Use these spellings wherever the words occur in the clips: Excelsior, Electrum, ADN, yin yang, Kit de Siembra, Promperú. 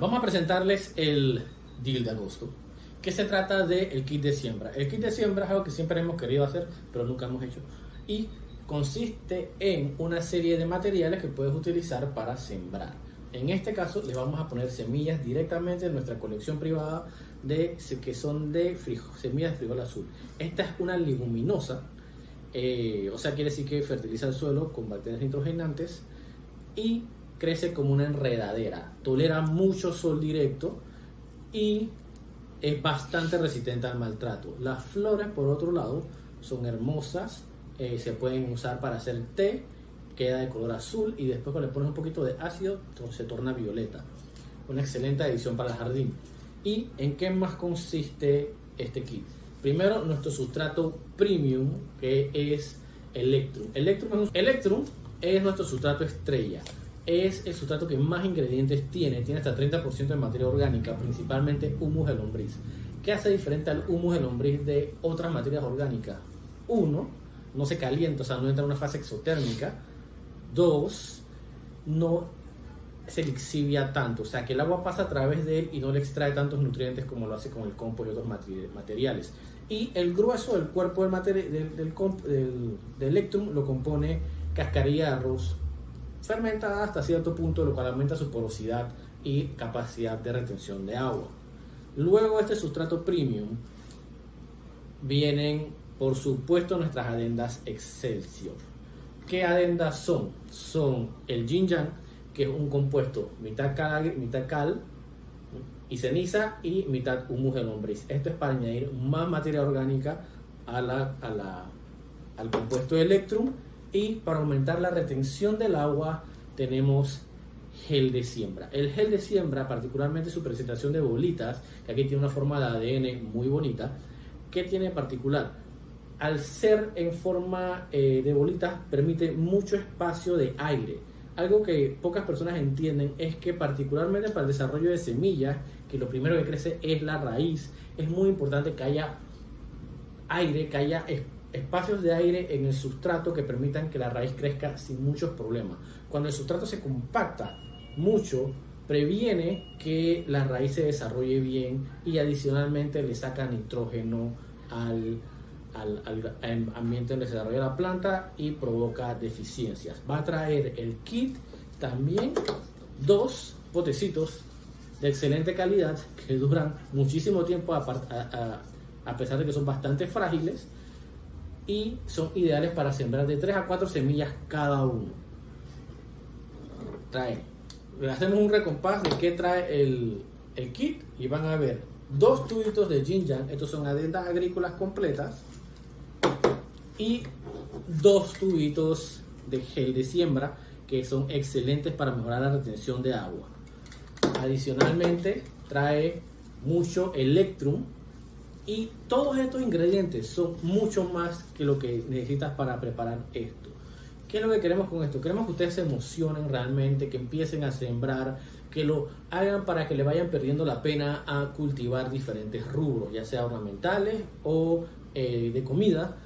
vamos a presentarles el deal de agosto, que se trata del kit de siembra. El kit de siembra es algo que siempre hemos querido hacer, pero nunca hemos hecho. Y consiste en una serie de materiales que puedes utilizar para sembrar. En este caso, les vamos a poner semillas directamente de nuestra colección privada, que son de semillas de frijol azul. Esta es una leguminosa, o sea, quiere decir que fertiliza el suelo con bacterias nitrogenantes y crece como una enredadera. Tolera mucho sol directo y es bastante resistente al maltrato. Las flores, por otro lado, son hermosas. Se pueden usar para hacer té, queda de color azul y después cuando le pones un poquito de ácido se torna violeta. Una excelente adición para el jardín. ¿Y en qué más consiste este kit? Primero, nuestro sustrato premium, que es Electrum. Electrum es nuestro sustrato estrella. Es el sustrato que más ingredientes tiene. Tiene hasta 30% de materia orgánica, principalmente humus de lombriz. ¿Qué hace diferente al humus de lombriz de otras materias orgánicas? Uno, no se calienta, o sea, no entra en una fase exotérmica. Dos, no se lixivia tanto, o sea, que el agua pasa a través de él y no le extrae tantos nutrientes como lo hace con el compost y otros materiales. Y el grueso del cuerpo del Electrum lo compone cascarilla de arroz fermentada hasta cierto punto, lo cual aumenta su porosidad y capacidad de retención de agua. Luego, este sustrato premium vienen, por supuesto, nuestras adendas Excelsior. ¿Qué adendas son? Son el yin yang, que es un compuesto mitad cal y ceniza y mitad humus de lombriz. Esto es para añadir más materia orgánica al compuesto Electrum. Y para aumentar la retención del agua tenemos gel de siembra. El gel de siembra, particularmente su presentación de bolitas, que aquí tiene una forma de ADN muy bonita. ¿Qué tiene en particular? Al ser en forma de bolitas, permite mucho espacio de aire. Algo que pocas personas entienden es que, particularmente para el desarrollo de semillas, que lo primero que crece es la raíz, es muy importante que haya aire, que haya espacios de aire en el sustrato que permitan que la raíz crezca sin muchos problemas. Cuando el sustrato se compacta mucho, previene que la raíz se desarrolle bien y adicionalmente le saca nitrógeno al ambiente donde se desarrolla la planta y provoca deficiencias. Va a traer el kit también dos potecitos de excelente calidad que duran muchísimo tiempo a pesar de que son bastante frágiles y son ideales para sembrar de 3 a 4 semillas cada uno. Le hacemos un recompás de qué trae el kit y van a ver dos tubitos de yin yang. Estos son adendas agrícolas completas. Y dos tubitos de gel de siembra que son excelentes para mejorar la retención de agua. Adicionalmente trae mucho Electrum y todos estos ingredientes son mucho más que lo que necesitas para preparar esto. ¿Qué es lo que queremos con esto? Queremos que ustedes se emocionen realmente, que empiecen a sembrar, que lo hagan para que le vayan perdiendo la pena a cultivar diferentes rubros, ya sea ornamentales o de comida.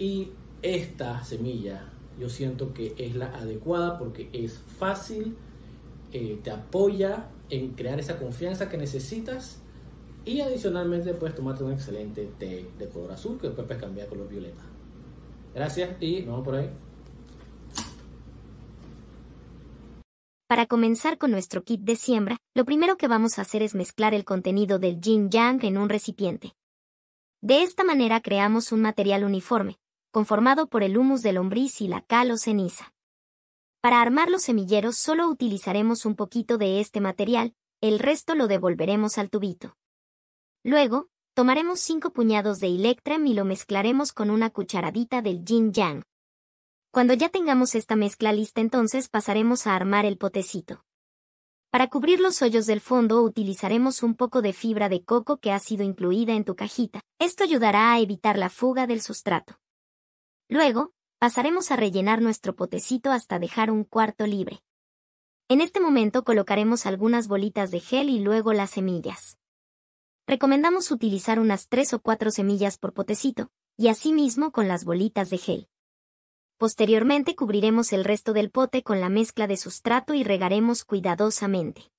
Y esta semilla yo siento que es la adecuada porque es fácil, te apoya en crear esa confianza que necesitas y adicionalmente puedes tomarte un excelente té de color azul que después puedes cambiar a color violeta. Gracias y nos vemos por ahí. Para comenzar con nuestro kit de siembra, lo primero que vamos a hacer es mezclar el contenido del yin yang en un recipiente. De esta manera creamos un material uniforme, conformado por el humus de lombriz y la cal o ceniza. Para armar los semilleros solo utilizaremos un poquito de este material, el resto lo devolveremos al tubito. Luego, tomaremos 5 puñados de Electrum y lo mezclaremos con una cucharadita del yin yang. Cuando ya tengamos esta mezcla lista, entonces pasaremos a armar el potecito. Para cubrir los hoyos del fondo utilizaremos un poco de fibra de coco que ha sido incluida en tu cajita. Esto ayudará a evitar la fuga del sustrato. Luego, pasaremos a rellenar nuestro potecito hasta dejar un cuarto libre. En este momento colocaremos algunas bolitas de gel y luego las semillas. Recomendamos utilizar unas 3 o 4 semillas por potecito, y asimismo con las bolitas de gel. Posteriormente cubriremos el resto del pote con la mezcla de sustrato y regaremos cuidadosamente.